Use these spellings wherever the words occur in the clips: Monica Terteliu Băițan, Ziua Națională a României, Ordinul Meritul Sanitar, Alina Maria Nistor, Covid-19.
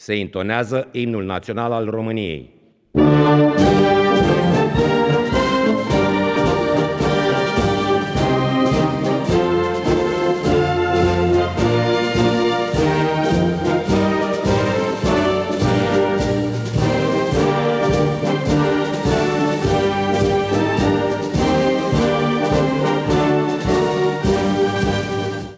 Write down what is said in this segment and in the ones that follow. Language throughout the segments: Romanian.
Se intonează imnul național al României.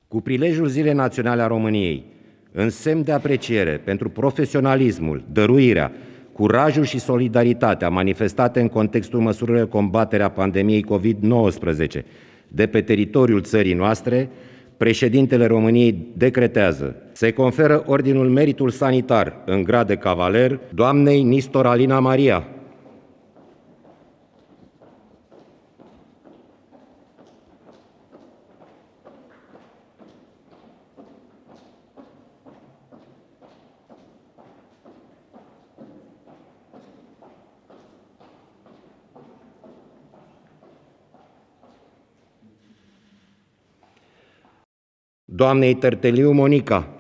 Cu prilejul Zilei Naționale a României, în semn de apreciere pentru profesionalismul, dăruirea, curajul și solidaritatea manifestate în contextul măsurilor de combatere a pandemiei COVID-19 de pe teritoriul țării noastre, președintele României decretează: se conferă Ordinul Meritul Sanitar în grad de cavaler doamnei Nistor Alina Maria, doamnei Terteliu Monica,